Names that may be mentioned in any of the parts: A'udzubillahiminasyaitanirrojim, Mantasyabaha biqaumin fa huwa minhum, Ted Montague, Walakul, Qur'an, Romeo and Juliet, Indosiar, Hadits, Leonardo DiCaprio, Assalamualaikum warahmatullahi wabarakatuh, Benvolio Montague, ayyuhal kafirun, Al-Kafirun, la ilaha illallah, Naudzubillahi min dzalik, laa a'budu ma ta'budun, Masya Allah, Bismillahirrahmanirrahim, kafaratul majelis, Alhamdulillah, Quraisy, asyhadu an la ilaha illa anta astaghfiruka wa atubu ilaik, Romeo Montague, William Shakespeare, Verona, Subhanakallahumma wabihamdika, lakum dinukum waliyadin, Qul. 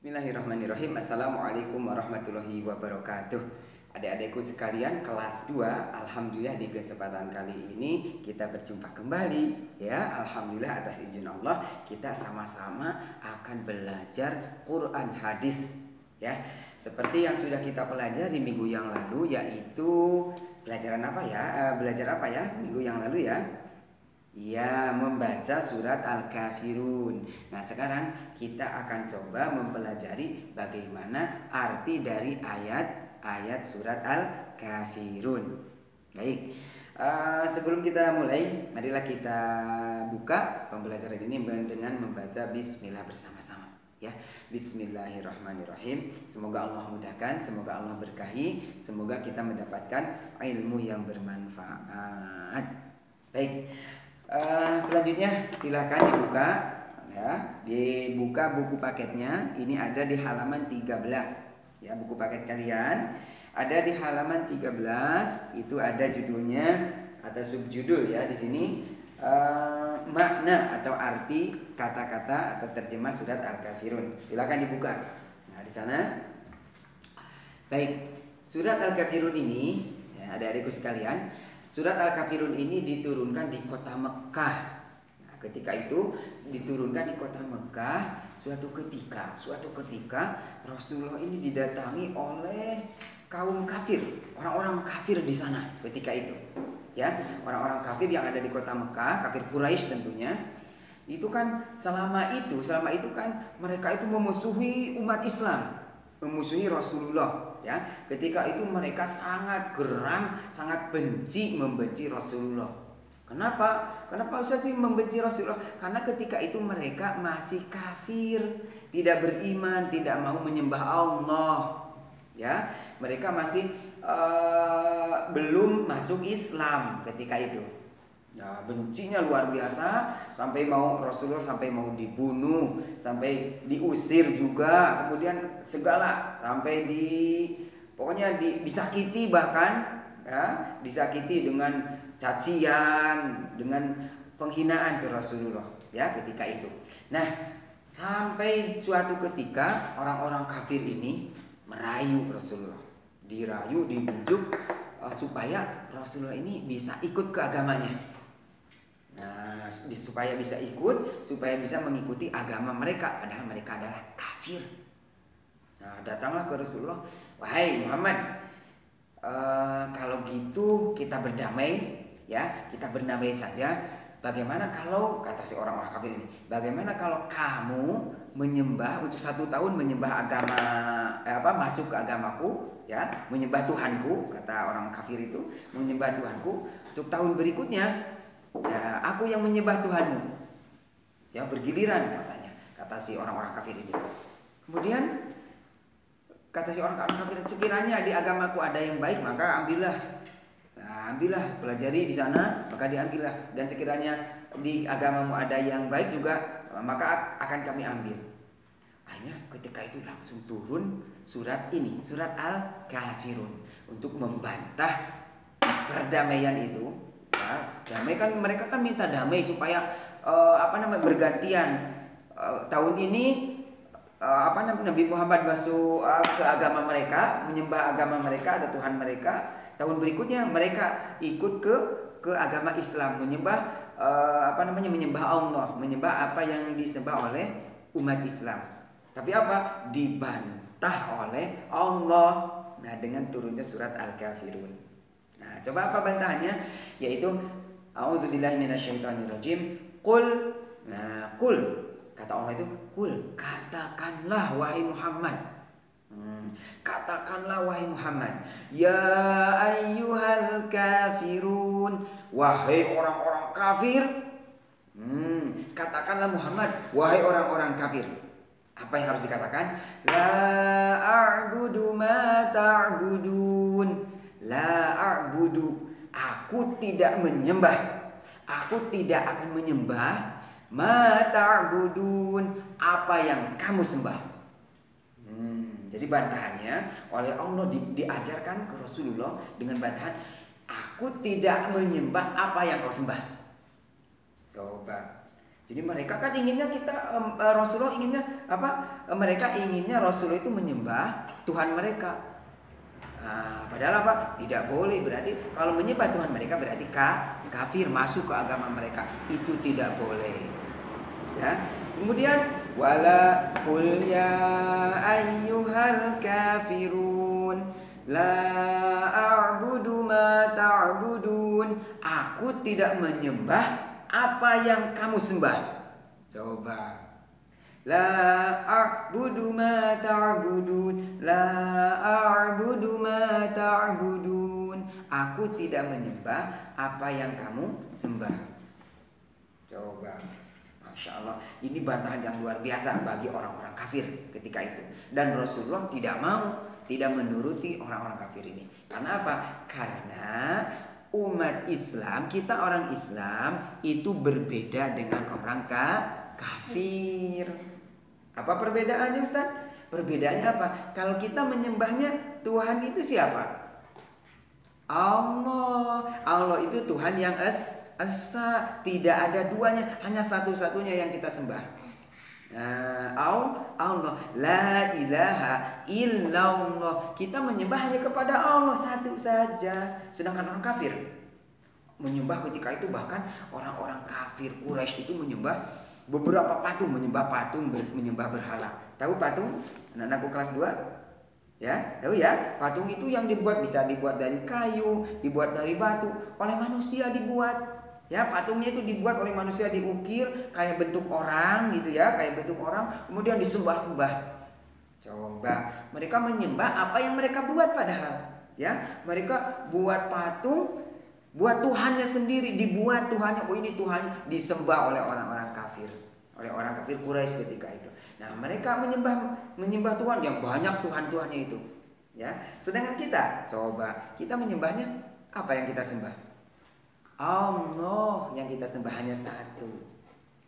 Bismillahirrahmanirrahim. Assalamualaikum warahmatullahi wabarakatuh. Adik-adikku sekalian kelas 2, alhamdulillah di kesempatan kali ini kita berjumpa kembali ya. Alhamdulillah atas izin Allah kita sama-sama akan belajar Quran hadis ya. Seperti yang sudah kita pelajari minggu yang lalu, yaitu pelajaran apa ya? Belajar apa ya minggu yang lalu ya? Ya, membaca surat Al-Kafirun. Nah, sekarang kita akan coba mempelajari bagaimana arti dari ayat-ayat surat Al-Kafirun. Baik, sebelum kita mulai, marilah kita buka pembelajaran ini dengan membaca bismillah bersama-sama ya. Bismillahirrahmanirrahim. Semoga Allah mudahkan, semoga Allah berkahi, semoga kita mendapatkan ilmu yang bermanfaat. Baik, selanjutnya silahkan dibuka ya, dibuka buku paketnya. Ini ada di halaman 13 ya, buku paket kalian ada di halaman 13. Itu ada judulnya atau subjudul ya di sini, makna atau arti kata-kata atau terjemah surat Al-Kafirun. Silahkan dibuka. Nah, di sana. Baik, surat Al-Kafirun ini ya, adik-adikku sekalian, surat Al-Kafirun ini diturunkan di kota Mekah. Nah, ketika itu diturunkan di kota Mekah. Suatu ketika Rasulullah ini didatangi oleh kaum kafir, orang-orang kafir di sana ketika itu. Ya, orang-orang kafir yang ada di kota Mekah, kafir Quraisy tentunya. Itu kan selama itu kan mereka itu memusuhi umat Islam, memusuhi Rasulullah. Ya, ketika itu mereka sangat geram, sangat membenci Rasulullah. Kenapa? Kenapa Ustaz membenci Rasulullah? Karena ketika itu mereka masih kafir, tidak beriman, tidak mau menyembah Allah. Ya, mereka masih belum masuk Islam ketika itu. Ya, bencinya luar biasa, sampai mau Rasulullah sampai mau dibunuh, sampai diusir juga, kemudian segala sampai pokoknya disakiti bahkan ya, disakiti dengan cacian, dengan penghinaan ke Rasulullah ya ketika itu. Nah, sampai suatu ketika orang-orang kafir ini merayu Rasulullah, dirayu, dibujuk supaya Rasulullah ini bisa ikut ke agamanya. Nah, supaya bisa ikut, supaya bisa mengikuti agama mereka, padahal mereka adalah kafir. Nah, datanglah ke Rasulullah, "Wahai Muhammad, kalau gitu kita berdamai ya, kita berdamai saja. Bagaimana kalau," kata si orang-orang kafir ini, "bagaimana kalau kamu menyembah untuk 1 tahun, menyembah agama masuk ke agamaku ya, menyembah Tuhanku," kata orang kafir itu, "menyembah Tuhanku. Untuk tahun berikutnya ya, aku yang menyembah Tuhanmu." Ya, bergiliran katanya, kata si orang-orang kafir ini. Kemudian kata si orang-orang kafir, "Sekiranya di agamaku ada yang baik, maka ambillah. Nah, ambillah, pelajari di sana, maka diambillah. Dan sekiranya di agamamu ada yang baik juga, maka akan kami ambil." Hanya ketika itu langsung turun surat ini, surat Al-Kafirun, untuk membantah perdamaian itu. Ya, damai kan, mereka kan minta damai supaya bergantian, tahun ini Nabi Muhammad masuk ke agama mereka, menyembah agama mereka atau Tuhan mereka. Tahun berikutnya mereka ikut ke agama Islam, menyembah menyembah Allah, menyembah apa yang disembah oleh umat Islam. Tapi apa? Dibantah oleh Allah. Nah, dengan turunnya surat Al-Kafirun. Nah, coba apa bantahannya? Yaitu A'udzubillahiminasyaitanirrojim. Qul. Nah, Qul, kata Allah itu, Qul, katakanlah wahai Muhammad. Katakanlah wahai Muhammad, ya ayyuhal kafirun, wahai orang-orang kafir. Katakanlah Muhammad, wahai orang-orang kafir. Apa yang harus dikatakan? Laa a'budu ma ta'budun. La a'budu, aku tidak menyembah, aku tidak akan menyembah, ma ta'budun, apa yang kamu sembah. Jadi bantahannya oleh Allah diajarkan ke Rasulullah dengan bantahan, aku tidak menyembah apa yang kau sembah. Coba Jadi mereka kan inginnya kita Rasulullah inginnya apa? Mereka inginnya Rasulullah itu menyembah Tuhan mereka. Nah, padahal apa? Tidak boleh. Berarti kalau menyembah Tuhan mereka berarti kafir, masuk ke agama mereka. Itu tidak boleh. Ya. Kemudian Walakul ya ayyuhal kafirun laa a'budu ma ta'budun. Aku tidak menyembah apa yang kamu sembah. Coba. Laa a'budu ma ta'budun, laa a'budu ma ta'budun. Aku tidak menyembah apa yang kamu sembah. Coba. Masya Allah. Ini bantahan yang luar biasa bagi orang-orang kafir ketika itu. Dan Rasulullah tidak mau, tidak menuruti orang-orang kafir ini. Karena apa? Karena umat Islam, kita orang Islam itu berbeda dengan orang kafir. Apa perbedaannya, Ustaz? Perbedaannya apa? Kalau kita menyembahnya Tuhan itu siapa? Allah. Allah itu Tuhan yang esa, tidak ada duanya, hanya satu-satunya yang kita sembah. Allah, la ilaha illallah. Kita menyembah hanya kepada Allah satu saja. Sedangkan orang kafir menyembah ketika itu, bahkan orang-orang kafir Quraisy itu menyembah beberapa patung, menyembah berhala. Tahu patung? Anak-anakku kelas 2? Ya, tahu ya? Patung itu yang dibuat, bisa dibuat dari kayu, dibuat dari batu, oleh manusia dibuat. Ya, patungnya itu dibuat oleh manusia, diukir kayak bentuk orang gitu ya, kayak bentuk orang, kemudian disembah-sembah. Coba, mereka menyembah apa yang mereka buat padahal. Ya, mereka buat patung, buat Tuhannya sendiri, dibuat Tuhannya. Oh, ini Tuhan, disembah oleh orang-orang kafir, oleh orang kafir Quraisy ketika itu. Nah, mereka menyembah Tuhan yang banyak Tuhan-Tuhannya itu. Ya, sedangkan kita, coba, kita menyembahnya apa yang kita sembah? Allah yang kita sembah hanya satu.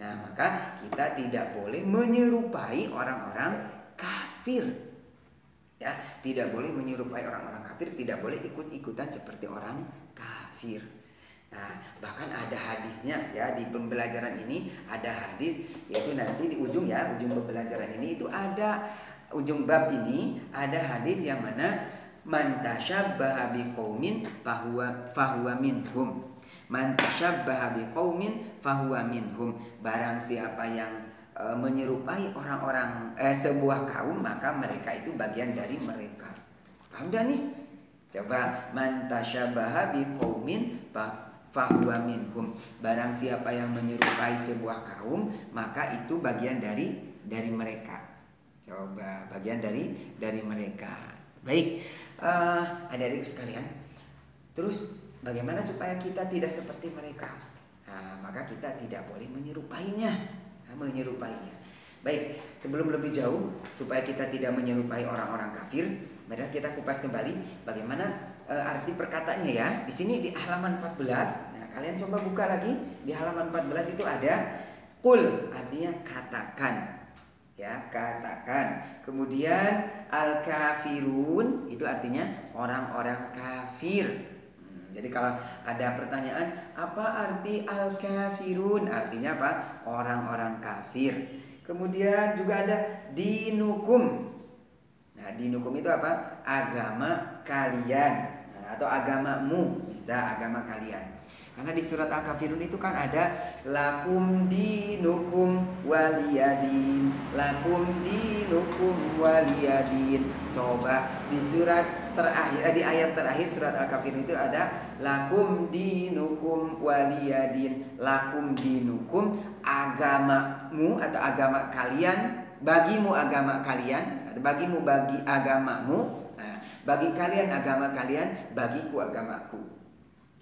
Nah, maka kita tidak boleh menyerupai orang-orang kafir. Ya, tidak boleh menyerupai orang-orang kafir, tidak boleh ikut-ikutan seperti orang kafir. Nah, bahkan ada hadisnya ya, di pembelajaran ini ada hadis, yaitu nanti di ujung ya, ujung pembelajaran ini itu ada, ujung bab ini ada hadis yang mana Mantasyabaha biqaumin fa huwa minhum. Mantasyabaha biqaumin fa huwa minhum. Barang siapa yang menyerupai orang-orang sebuah kaum, maka mereka itu bagian dari mereka. Paham dah nih? Coba, mantasyabaha biqaumin fa huwa minhum. Barang siapa yang menyerupai sebuah kaum, maka itu bagian dari mereka. Coba, bagian dari mereka. Baik, adik-adik sekalian. Terus bagaimana supaya kita tidak seperti mereka? Nah, maka kita tidak boleh menyerupainya. Baik, sebelum lebih jauh, supaya kita tidak menyerupai orang-orang kafir, mari kita kupas kembali bagaimana arti perkataannya ya. Di sini di halaman 14. Nah, kalian coba buka lagi di halaman 14 itu ada Qul, artinya katakan. Ya, katakan. Kemudian Al-Kafirun itu artinya orang-orang kafir. Jadi kalau ada pertanyaan, apa arti Al-Kafirun? Artinya apa? Orang-orang kafir. Kemudian juga ada dinukum. Nah, dinukum itu apa? Agama kalian, nah, atau agamamu, bisa agama kalian. Karena di surat Al-Kafirun itu kan ada lakum dinukum waliyadin, lakum dinukum waliyadin. Coba di surat terakhir, di ayat terakhir surat Al-Kafirun itu ada lakum dinukum waliyadin. Lakum dinukum, agamamu atau agama kalian, bagimu agama kalian, atau bagimu bagi agamamu, bagi kalian agama kalian, bagiku agamaku.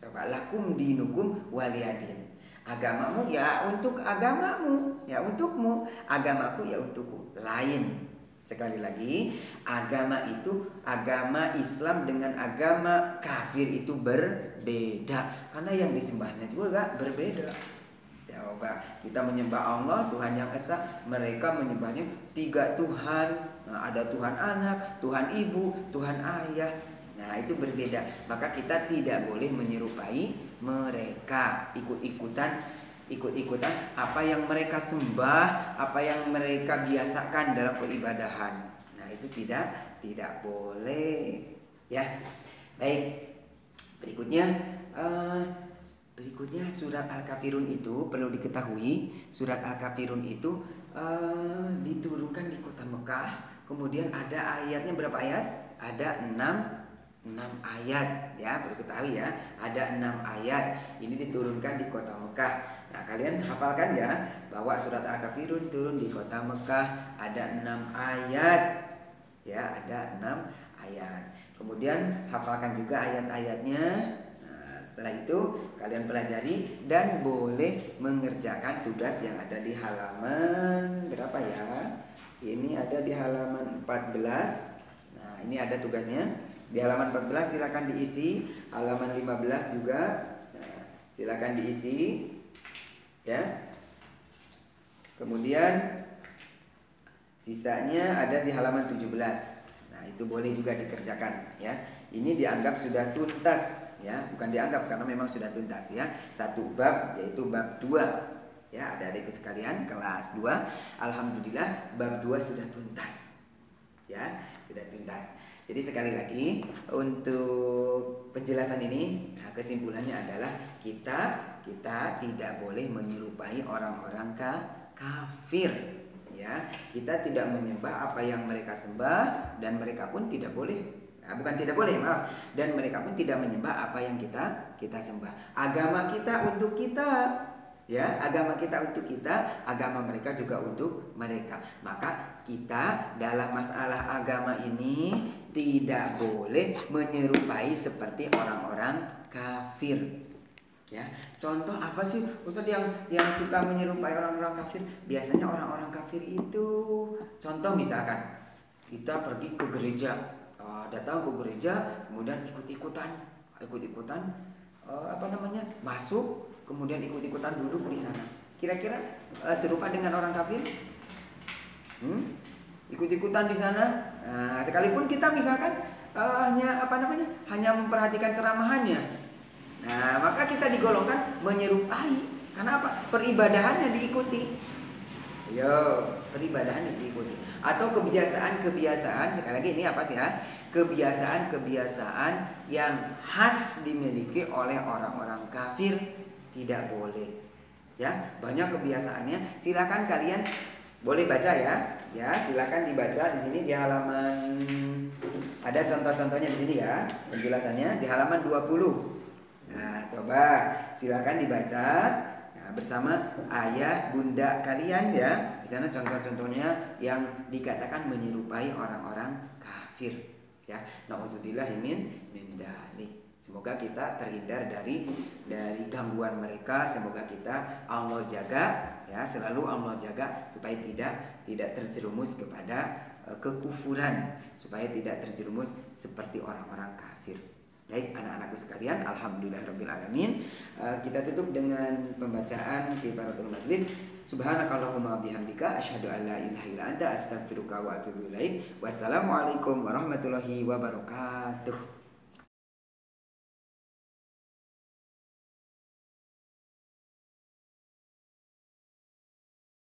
Coba, lakum dinukum waliyadin. Agamamu ya untuk agamamu, ya untukmu, agamaku ya untukku. Lain. Sekali lagi, agama itu, agama Islam dengan agama kafir itu berbeda. Karena yang disembahnya juga berbeda. Coba, kita menyembah Allah, Tuhan yang Esa. Mereka menyembahnya tiga Tuhan. Nah, ada Tuhan anak, Tuhan ibu, Tuhan ayah. Nah, itu berbeda. Maka kita tidak boleh menyerupai mereka, ikut-ikutan ikut-ikutan apa yang mereka sembah, apa yang mereka biasakan dalam peribadahan. Nah, itu tidak boleh, ya. Baik. Berikutnya surat Al-Kafirun itu perlu diketahui, surat Al-Kafirun itu diturunkan di kota Mekah. Kemudian ada ayatnya, berapa ayat? Ada 6 ayat, ya, perlu ketahui ya, ada 6 ayat. Ini diturunkan di kota Mekah. Nah, kalian hafalkan ya bahwa surat Al-Kafirun turun di kota Mekah, ada 6 ayat. Ya, ada 6 ayat. Kemudian hafalkan juga ayat-ayatnya. Nah, setelah itu kalian pelajari dan boleh mengerjakan tugas yang ada di halaman berapa ya? Ini ada di halaman 14. Nah, ini ada tugasnya. Di halaman 14 silakan diisi, halaman 15 juga, nah, silakan diisi, ya. Kemudian sisanya ada di halaman 17. Nah, itu boleh juga dikerjakan, ya. Ini dianggap sudah tuntas, ya. Bukan dianggap, karena memang sudah tuntas, ya. Satu bab, yaitu bab 2. Ya, adik-adikku sekalian, kelas 2, alhamdulillah bab 2 sudah tuntas. Ya, sudah tuntas. Jadi sekali lagi untuk penjelasan ini, nah, kesimpulannya adalah kita tidak boleh menyerupai orang-orang kafir, ya. Kita tidak menyembah apa yang mereka sembah, dan mereka pun tidak boleh, bukan tidak boleh, maaf, dan mereka pun tidak menyembah apa yang kita sembah. Agama kita untuk kita, ya, agama kita untuk kita, agama mereka juga untuk mereka. Maka kita dalam masalah agama ini tidak boleh menyerupai seperti orang-orang kafir. Ya, contoh apa sih Ustaz yang suka menyerupai orang-orang kafir? Biasanya orang-orang kafir itu, contoh misalkan kita pergi ke gereja, datang ke gereja, kemudian ikut-ikutan, masuk. Kemudian ikut-ikutan duduk di sana. Kira-kira serupa dengan orang kafir? Ikut-ikutan di sana. Nah, sekalipun kita misalkan hanya memperhatikan ceramahannya. Nah, maka kita digolongkan menyerupai. Karena apa? Peribadahannya diikuti. Yo, peribadahannya diikuti. Atau kebiasaan-kebiasaan. Sekali lagi ini apa sih ya? Kebiasaan-kebiasaan yang khas dimiliki oleh orang-orang kafir. Tidak boleh, ya. Banyak kebiasaannya. Silakan kalian boleh baca ya. Ya, silakan dibaca di sini di halaman, ada contoh-contohnya di sini ya. Penjelasannya di halaman 20. Nah, coba silakan dibaca, nah, bersama ayah bunda kalian ya. Di sana contoh-contohnya yang dikatakan menyerupai orang-orang kafir, ya. Naudzubillahi min dzalik. Semoga kita terhindar dari gangguan mereka. Semoga kita Allah jaga, ya, selalu Allah jaga supaya tidak terjerumus kepada kekufuran, supaya tidak terjerumus seperti orang-orang kafir. Baik anak-anakku sekalian, alhamdulillahirobbilalamin. Kita tutup dengan pembacaan kafaratul majelis. Subhanakallahumma wabihamdika, asyhadu an la ilaha illa anta astaghfiruka wa atubu ilaik. Wassalamualaikum warahmatullahi wabarakatuh.